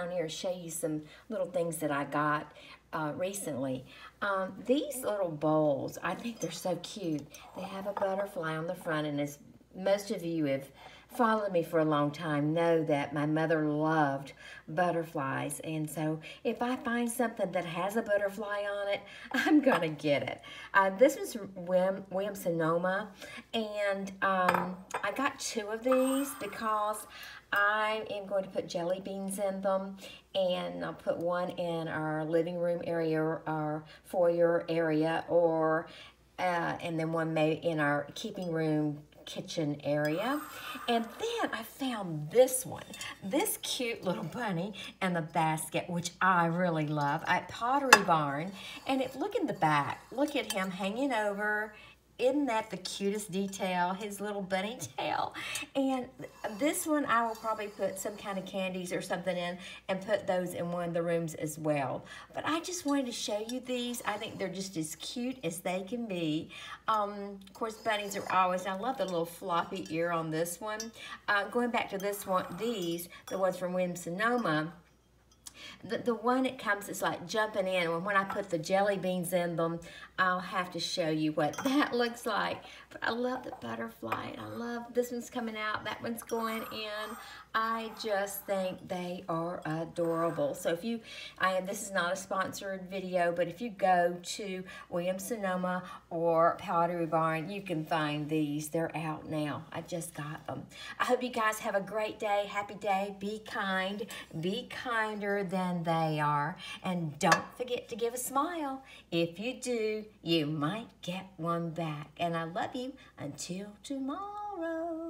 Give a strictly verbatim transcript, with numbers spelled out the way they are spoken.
down here and show you some little things that I got uh, recently. Um, these little bowls, I think they're so cute. They have a butterfly on the front, and as most of you have followed me for a long time know that my mother loved butterflies, and so if I find something that has a butterfly on it, I'm gonna get it. Uh, this was Williams-Sonoma, and um, I got two of these because I am going to put jelly beans in them, and I'll put one in our living room area or our foyer area, or uh, and then one may in our keeping room kitchen area. And then I found this one, this cute little bunny and the basket, which I really love, at Pottery Barn. And if look in the back, look at him hanging over. Isn't that the cutest detail, his little bunny tail? And this one I will probably put some kind of candies or something in and put those in one of the rooms as well. But I just wanted to show you these. I think they're just as cute as they can be. Um, of course, bunnies are always, I love the little floppy ear on this one. Uh, going back to this one, these, the ones from Williams-Sonoma, The, the one that comes is like jumping in, and when I put the jelly beans in them, I'll have to show you what that looks like. But I love the butterfly, and I love this one's coming out, that one's going in. I just think they are adorable. So if you, I, this is not a sponsored video, but if you go to Williams-Sonoma or Pottery Barn, you can find these. They're out now. I just got them. I hope you guys have a great day, happy day. Be kind, be kinder than they are. And don't forget to give a smile. If you do, you might get one back. And I love you until tomorrow.